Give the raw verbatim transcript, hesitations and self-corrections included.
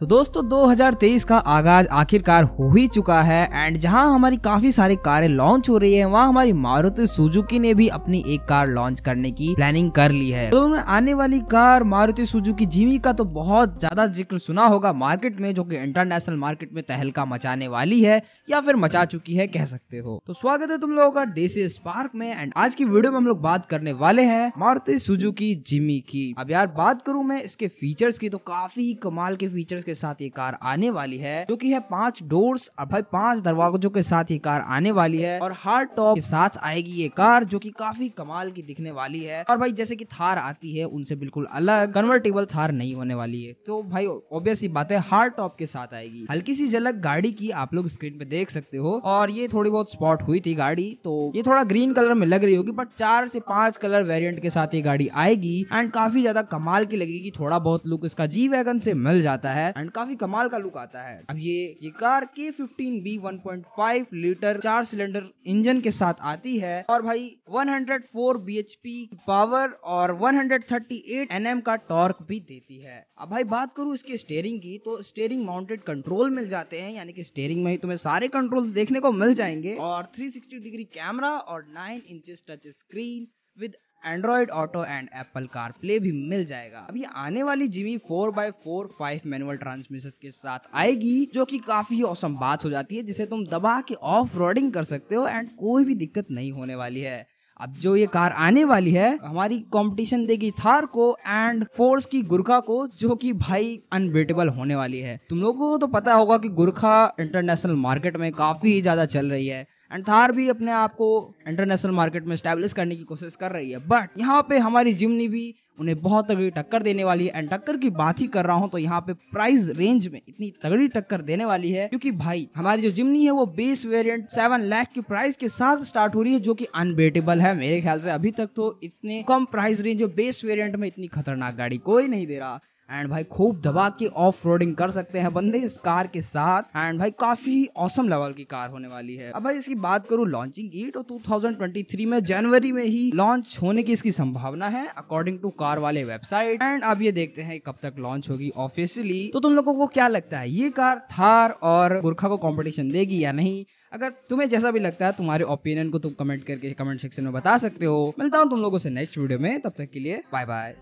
तो दोस्तों दो हज़ार तेईस का आगाज आखिरकार हो ही चुका है। एंड जहां हमारी काफी सारी कारें लॉन्च हो रही है, वहां हमारी मारुति सुजुकी ने भी अपनी एक कार लॉन्च करने की प्लानिंग कर ली है। तो आने वाली कार मारुति सुजुकी जिम्नी का तो बहुत ज्यादा जिक्र सुना होगा मार्केट में, जो कि इंटरनेशनल मार्केट में तहलका मचाने वाली है या फिर मचा चुकी है कह सकते हो। तो स्वागत है तुम लोगों का देसी स्पार्क में। एंड आज की वीडियो में हम लोग बात करने वाले है मारुति सुजुकी जिम्नी की। अब यार बात करूं मैं इसके फीचर्स की, तो काफी कमाल के फीचर्स के साथ ये कार आने वाली है, जो कि है पांच डोर्स और भाई पांच दरवाजों के साथ ये कार आने वाली है। और हार्ड टॉप के साथ आएगी ये कार, जो कि काफी कमाल की दिखने वाली है। और भाई जैसे कि थार आती है उनसे बिल्कुल अलग कन्वर्टेबल थार नहीं होने वाली है, तो भाई ऑब्वियस ही बात है हार्ड टॉप के साथ आएगी। हल्की सी झलक गाड़ी की आप लोग स्क्रीन पे देख सकते हो। और ये थोड़ी बहुत स्पॉट हुई थी गाड़ी, तो ये थोड़ा ग्रीन कलर में लग रही होगी, बट चार से पांच कलर वेरियंट के साथ ये गाड़ी आएगी। एंड काफी ज्यादा कमाल की लगेगी, थोड़ा बहुत लुक इसका जी वैगन से मिल जाता है एंड काफी कमाल का लुक आता है। अब ये ये कार के fifteen B one point five litre चार सिलेंडर इंजन के साथ आती है। और भाई एक सौ चार बी एच पी पावर और एक सौ अड़तीस एन एम का टॉर्क भी देती है। अब भाई बात करूं इसके स्टेयरिंग की, तो स्टेयरिंग माउंटेड कंट्रोल मिल जाते हैं, यानी कि स्टेयरिंग में ही तुम्हें सारे कंट्रोल्स देखने को मिल जाएंगे। और थ्री सिक्सटी डिग्री कैमरा और nine inches touch screen with Android auto and Apple CarPlay भी मिल जाएगा। अभी आने वाली Jimny four by four five manual transmission के साथ आएगी, जो कि काफी औसम बात हो जाती है, जिसे तुम दबा के ऑफ रोडिंग कर सकते हो एंड कोई भी दिक्कत नहीं होने वाली है। अब जो ये कार आने वाली है हमारी कंपटीशन देगी थार को एंड फोर्स की गुरखा को, जो कि भाई अनबीटेबल होने वाली है। तुम लोगों को तो पता होगा कि गुरखा इंटरनेशनल मार्केट में काफी ज्यादा चल रही है एंड थार भी अपने आप को इंटरनेशनल मार्केट में स्टैब्लिश करने की कोशिश कर रही है, बट यहाँ पे हमारी जिम्नी भी उन्हें बहुत तगड़ी टक्कर देने वाली है। एंड टक्कर की बात ही कर रहा हूँ तो यहाँ पे प्राइस रेंज में इतनी तगड़ी टक्कर देने वाली है, क्योंकि भाई हमारी जो जिम्नी है वो बेस वेरिएंट सेवन लाख की प्राइस के साथ स्टार्ट हो रही है, जो कि अनबेटेबल है मेरे ख्याल से। अभी तक तो इतने कम प्राइस रेंज में बेस वेरियंट में इतनी खतरनाक गाड़ी कोई नहीं दे रहा। एंड भाई खूब दबा के ऑफ रोडिंग कर सकते हैं बंदे इस कार के साथ। एंड भाई काफी औसम लेवल की कार होने वाली है। अब भाई इसकी बात करूं लॉन्चिंग की, तो दो हज़ार तेईस में जनवरी में ही लॉन्च होने की इसकी संभावना है अकॉर्डिंग टू कार वाले वेबसाइट। एंड अब ये देखते हैं कब तक लॉन्च होगी ऑफिशियली। तो तुम लोगों को क्या लगता है ये कार थार और गुरखा को कॉम्पिटिशन देगी या नहीं? अगर तुम्हें जैसा भी लगता है, तुम्हारे ओपिनियन को तुम कमेंट करके कमेंट सेक्शन में बता सकते हो। मिलता हूँ तुम लोगों से नेक्स्ट वीडियो में, तब तक के लिए बाय बाय।